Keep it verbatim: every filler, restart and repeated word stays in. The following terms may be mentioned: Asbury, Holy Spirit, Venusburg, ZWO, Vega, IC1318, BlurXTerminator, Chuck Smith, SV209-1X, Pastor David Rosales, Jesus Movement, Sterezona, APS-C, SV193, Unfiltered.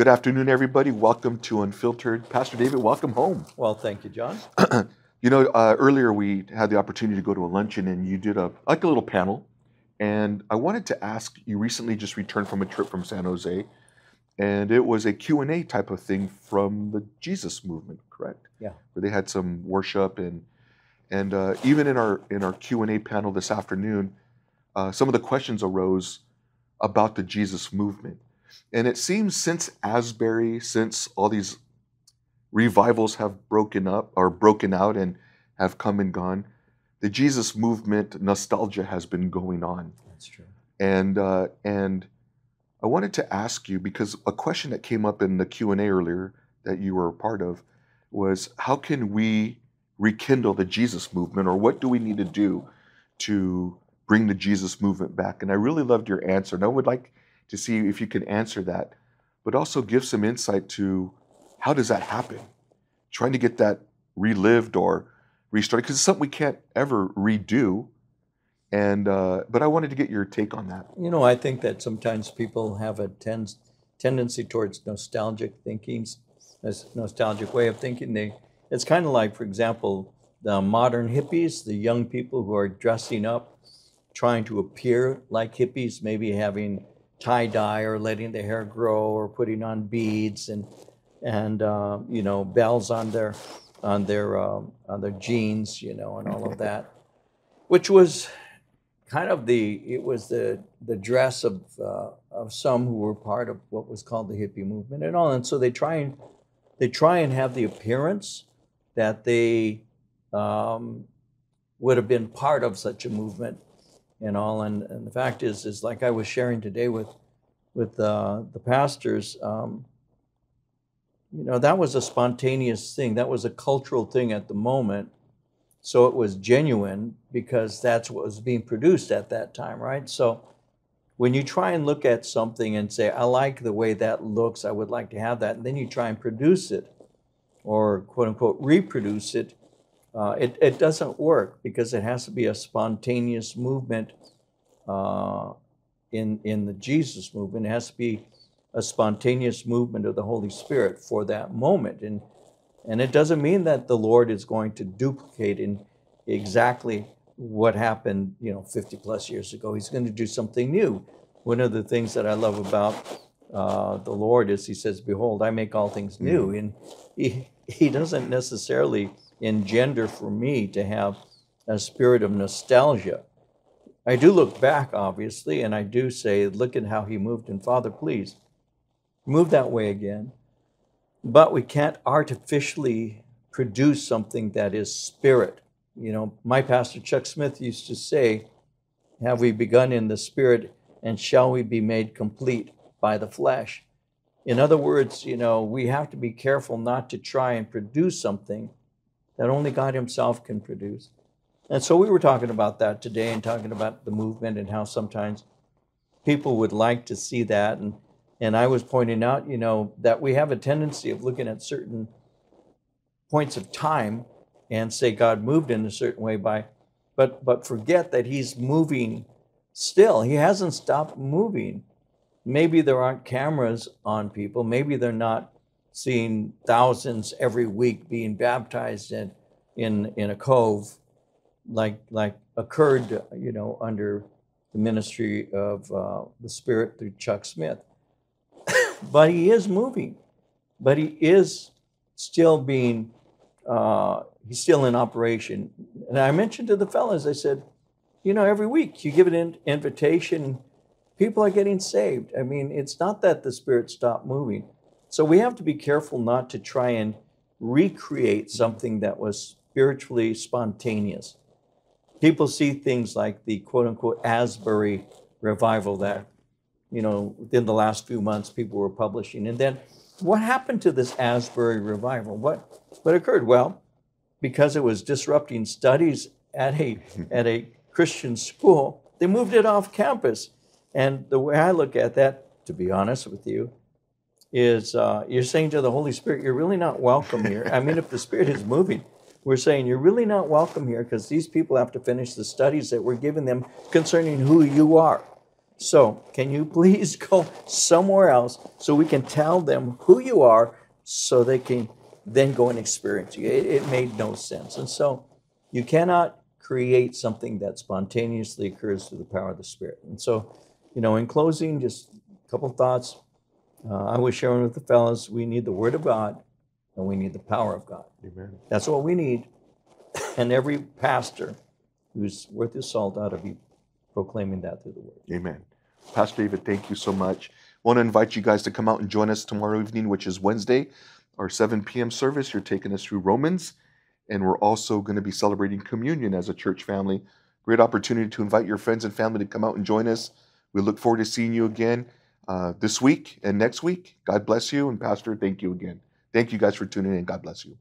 Good afternoon, everybody. Welcome to Unfiltered. Pastor David, welcome home. Well, thank you, John. You know, uh, earlier we had the opportunity to go to a luncheon, and you did a like a little panel. And I wanted to ask, you recently just returned from a trip from San Jose, and it was a Q and A type of thing from the Jesus Movement, correct? Yeah. Where they had some worship, and and uh, even in our in our Q and A panel this afternoon, uh, some of the questions arose about the Jesus Movement. And it seems since Asbury, since all these revivals have broken up or broken out and have come and gone, the Jesus Movement nostalgia has been going on. That's true. And uh, and I wanted to ask you, because a question that came up in the Q and A earlier that you were a part of was, how can we rekindle the Jesus Movement, or what do we need to do to bring the Jesus Movement back? And I really loved your answer, and I would like to see if you can answer that, but also give some insight to how does that happen? Trying to get that relived or restarted, because it's something we can't ever redo. And uh, but I wanted to get your take on that. You know, I think that sometimes people have a ten tendency towards nostalgic thinking, this nostalgic way of thinking. They, it's kind of like, for example, the modern hippies, the young people who are dressing up, trying to appear like hippies, maybe having tie-dye or letting the hair grow or putting on beads and and uh, you know, bells on their on their um, on their jeans, you know, and all of that, which was kind of the it was the the dress of uh, of some who were part of what was called the hippie movement and all. And so they try and they try and have the appearance that they um, would have been part of such a movement. And all, and, and the fact is, is like I was sharing today with, with uh, the pastors. Um, you know, that was a spontaneous thing. That was a cultural thing at the moment, so it was genuine because that's what was being produced at that time, right? So, when you try and look at something and say, "I like the way that looks. I would like to have that," and then you try and produce it, or quote unquote reproduce it. Uh, it, it doesn't work because it has to be a spontaneous movement uh, in, in the Jesus movement. It has to be a spontaneous movement of the Holy Spirit for that moment. And, and it doesn't mean that the Lord is going to duplicate in exactly what happened, you know, fifty plus years ago. He's going to do something new. One of the things that I love about uh, the Lord is he says, "Behold, I make all things new." And he, he doesn't necessarily engender for me to have a spirit of nostalgia. I do look back, obviously, and I do say, look at how he moved, and Father, please, move that way again. But we can't artificially produce something that is spirit. You know, my pastor, Chuck Smith, used to say, "Have we begun in the spirit, and shall we be made complete by the flesh?" In other words, you know, we have to be careful not to try and produce something that only God himself can produce. And so we were talking about that today and talking about the movement and how sometimes people would like to see that. And, and I was pointing out, you know, that we have a tendency of looking at certain points of time and say God moved in a certain way by, but, but forget that he's moving still. He hasn't stopped moving. Maybe there aren't cameras on people. Maybe they're not seeing thousands every week being baptized in in in a cove, like like occurred, you know, under the ministry of uh, the Spirit through Chuck Smith. But he is moving, but he is still being uh, he's still in operation. And I mentioned to the fellas, I said, you know, every week you give an in invitation, people are getting saved. I mean, it's not that the Spirit stopped moving. So we have to be careful not to try and recreate something that was spiritually spontaneous. People see things like the quote-unquote Asbury revival that, you know, within the last few months people were publishing. And then what happened to this Asbury revival? What, what occurred? Well, because it was disrupting studies at a, at a Christian school, they moved it off campus. And the way I look at that, to be honest with you, is uh, you're saying to the Holy Spirit, you're really not welcome here. I mean, if the Spirit is moving, we're saying you're really not welcome here because these people have to finish the studies that we're giving them concerning who you are. So can you please go somewhere else so we can tell them who you are so they can then go and experience you? It, it made no sense. And so you cannot create something that spontaneously occurs through the power of the Spirit. And so, you know, in closing, just a couple thoughts. Uh, I was sharing with the fellas, we need the Word of God and we need the power of God. Amen. That's what we need. And every pastor who's worth his salt ought to be proclaiming that through the Word. Amen. Pastor David, thank you so much. I want to invite you guys to come out and join us tomorrow evening, which is Wednesday, our seven p m service. You're taking us through Romans, and we're also going to be celebrating communion as a church family. Great opportunity to invite your friends and family to come out and join us. We look forward to seeing you again uh, this week and next week. God bless you, and Pastor, thank you again. Thank you guys for tuning in. God bless you.